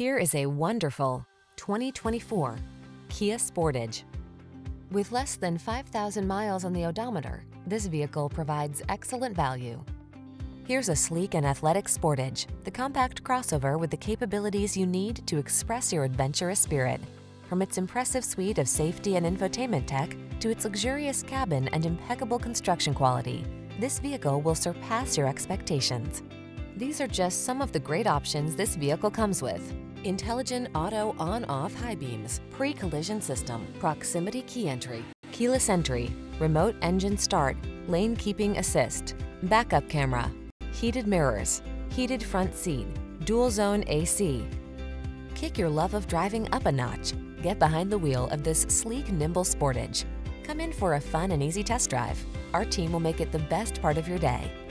Here is a wonderful 2024 Kia Sportage. With less than 5,000 miles on the odometer, this vehicle provides excellent value. Here's a sleek and athletic Sportage, the compact crossover with the capabilities you need to express your adventurous spirit. From its impressive suite of safety and infotainment tech to its luxurious cabin and impeccable construction quality, this vehicle will surpass your expectations. These are just some of the great options this vehicle comes with: intelligent auto on-off high beams, pre-collision system, proximity key entry, keyless entry, remote engine start, lane keeping assist, backup camera, heated mirrors, heated front seat, dual zone AC. Kick your love of driving up a notch. Get behind the wheel of this sleek, nimble Sportage. Come in for a fun and easy test drive. Our team will make it the best part of your day.